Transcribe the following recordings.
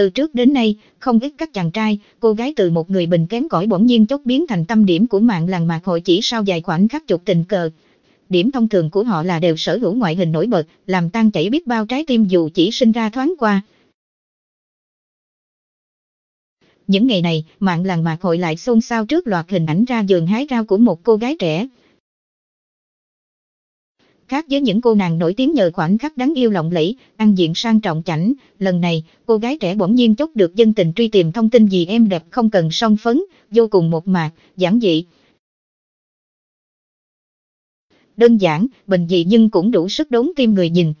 Từ trước đến nay, không ít các chàng trai, cô gái từ một người bình kém cỏi bỗng nhiên chốc biến thành tâm điểm của mạng làng mạc hội chỉ sau vài khoảnh khắc chụp tình cờ. Điểm thông thường của họ là đều sở hữu ngoại hình nổi bật, làm tan chảy biết bao trái tim dù chỉ sinh ra thoáng qua. Những ngày này, mạng làng mạc hội lại xôn xao trước loạt hình ảnh ra vườn hái rau của một cô gái trẻ. Khác với những cô nàng nổi tiếng nhờ khoảnh khắc đáng yêu lộng lẫy, ăn diện sang trọng chảnh, lần này, cô gái trẻ bỗng nhiên chốc được dân tình truy tìm thông tin gì em đẹp không cần son phấn, vô cùng mộc mạc, giản dị. Đơn giản, bình dị nhưng cũng đủ sức đốn tim người nhìn.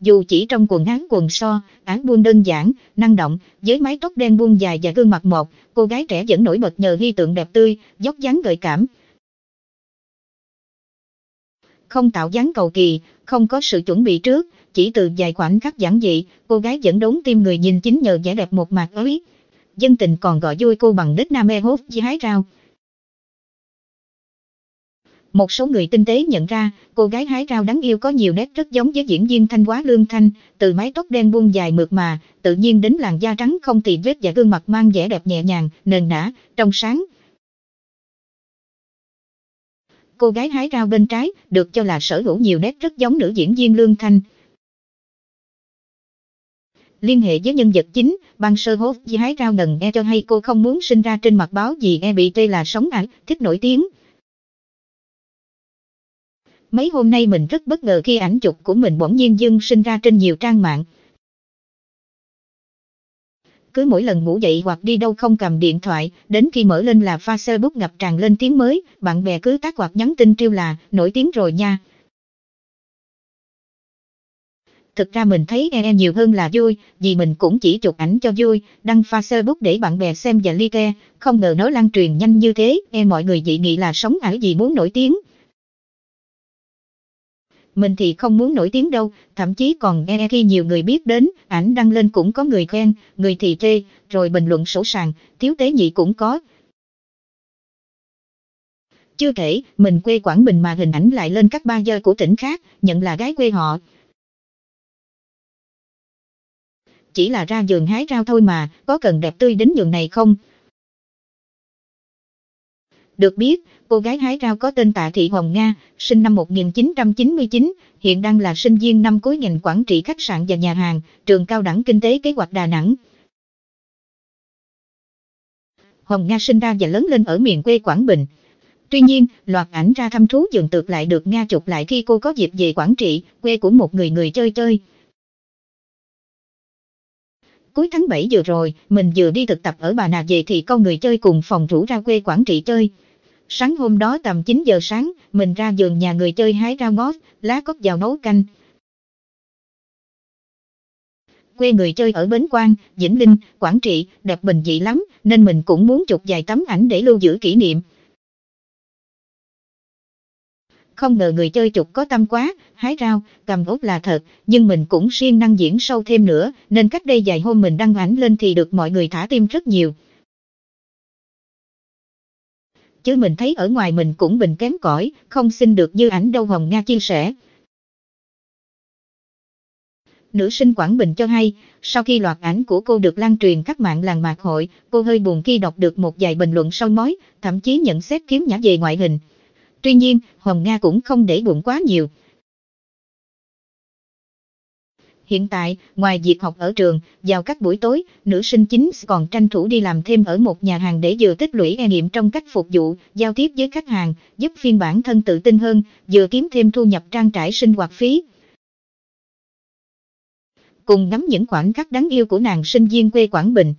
Dù chỉ trong quần áo quần so, áo buông đơn giản, năng động, với mái tóc đen buông dài và gương mặt một, cô gái trẻ vẫn nổi bật nhờ hy tượng đẹp tươi, dốc dáng gợi cảm. Không tạo dáng cầu kỳ, không có sự chuẩn bị trước, chỉ từ vài khoảnh khắc giản dị, cô gái vẫn đốn tim người nhìn chính nhờ vẻ đẹp một mặt ấy. Dân tình còn gọi vui cô bằng đích nam e hốt với hái rau. Một số người tinh tế nhận ra, cô gái hái rau đáng yêu có nhiều nét rất giống với diễn viên Thanh Hóa Lương Thanh, từ mái tóc đen buông dài mượt mà, tự nhiên đến làn da trắng không tì vết và gương mặt mang vẻ đẹp nhẹ nhàng, nền nã, trong sáng. Cô gái hái rau bên trái, được cho là sở hữu nhiều nét rất giống nữ diễn viên Lương Thanh. Liên hệ với nhân vật chính, ban sơ hốt với hái rau ngần e cho hay cô không muốn sinh ra trên mặt báo gì e bị tê là sống ảo, thích nổi tiếng. Mấy hôm nay mình rất bất ngờ khi ảnh chụp của mình bỗng nhiên dưng sinh ra trên nhiều trang mạng. Cứ mỗi lần ngủ dậy hoặc đi đâu không cầm điện thoại, đến khi mở lên là Facebook ngập tràn lên tiếng mới, bạn bè cứ tác hoặc nhắn tin trêu là, nổi tiếng rồi nha. Thực ra mình thấy em nhiều hơn là vui, vì mình cũng chỉ chụp ảnh cho vui, đăng Facebook để bạn bè xem và like, không ngờ nó lan truyền nhanh như thế, mọi người dị nghị là sống ảo vì muốn nổi tiếng. Mình thì không muốn nổi tiếng đâu, thậm chí còn khi nhiều người biết đến, ảnh đăng lên cũng có người khen, người thì chê, rồi bình luận sổ sàng, thiếu tế nhị cũng có. Chưa kể, mình quê Quảng Bình mà hình ảnh lại lên các ba dơ của tỉnh khác, nhận là gái quê họ. Chỉ là ra vườn hái rau thôi mà, có cần đẹp tươi đến nhường này không? Được biết, cô gái hái rau có tên Tạ Thị Hồng Nga, sinh năm 1999, hiện đang là sinh viên năm cuối ngành quản trị khách sạn và nhà hàng, trường cao đẳng kinh tế kế hoạch Đà Nẵng. Hồng Nga sinh ra và lớn lên ở miền quê Quảng Bình. Tuy nhiên, loạt ảnh ra thăm thú vườn tược lại được Nga chụp lại khi cô có dịp về Quảng Trị, quê của một người chơi. Cuối tháng 7 vừa rồi, mình vừa đi thực tập ở Bà Nà về thì câu người chơi cùng phòng rủ ra quê Quảng Trị chơi. Sáng hôm đó tầm 9 giờ sáng, mình ra vườn nhà người chơi hái rau ngót, lá cốt vào nấu canh. Quê người chơi ở Bến Quang, Vĩnh Linh, Quảng Trị, đẹp bình dị lắm, nên mình cũng muốn chụp vài tấm ảnh để lưu giữ kỷ niệm. Không ngờ người chơi chụp có tâm quá, hái rau, cầm ốc là thật, nhưng mình cũng siêng năng diễn sâu thêm nữa, nên cách đây vài hôm mình đăng ảnh lên thì được mọi người thả tim rất nhiều. Chứ mình thấy ở ngoài mình cũng bình kém cỏi, không xinh được như ảnh đâu, Hồng Nga chia sẻ. Nữ sinh Quảng Bình cho hay, sau khi loạt ảnh của cô được lan truyền các mạng làng mạc hội, cô hơi buồn khi đọc được một vài bình luận soi mói, thậm chí nhận xét khiếm nhã về ngoại hình. Tuy nhiên, Hồng Nga cũng không để bụng quá nhiều. Hiện tại, ngoài việc học ở trường, vào các buổi tối, nữ sinh chính còn tranh thủ đi làm thêm ở một nhà hàng để vừa tích lũy kinh nghiệm trong cách phục vụ, giao tiếp với khách hàng, giúp phiên bản thân tự tin hơn, vừa kiếm thêm thu nhập trang trải sinh hoạt phí. Cùng ngắm những khoảnh khắc đáng yêu của nàng sinh viên quê Quảng Bình.